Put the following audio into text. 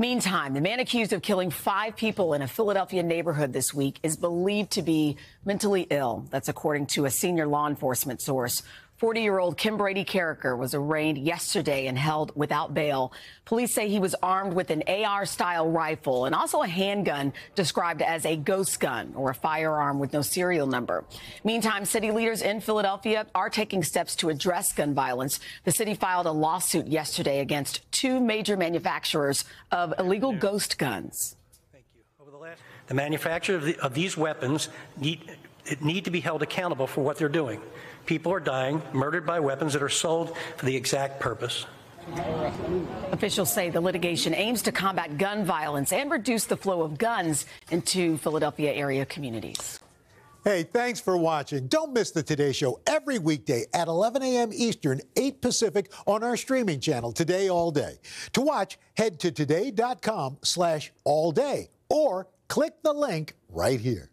Meantime, the man accused of killing 5 people in a Philadelphia neighborhood this week is believed to be mentally ill. That's according to a senior law enforcement source. 40-year-old Kim Brady Carriker was arraigned yesterday and held without bail. Police say he was armed with an AR-style rifle and also a handgun described as a ghost gun or a firearm with no serial number. Meantime, city leaders in Philadelphia are taking steps to address gun violence. The city filed a lawsuit yesterday against 2 major manufacturers of illegal ghost guns. Thank you. Over the last... The manufacturer of these weapons need to be held accountable for what they're doing. People are dying, murdered by weapons that are sold for the exact purpose. Officials say the litigation aims to combat gun violence and reduce the flow of guns into Philadelphia area communities. Hey, thanks for watching. Don't miss the Today Show every weekday at 11 a.m. Eastern, 8 Pacific on our streaming channel, Today All Day. To watch, head to today.com/allday or click the link right here.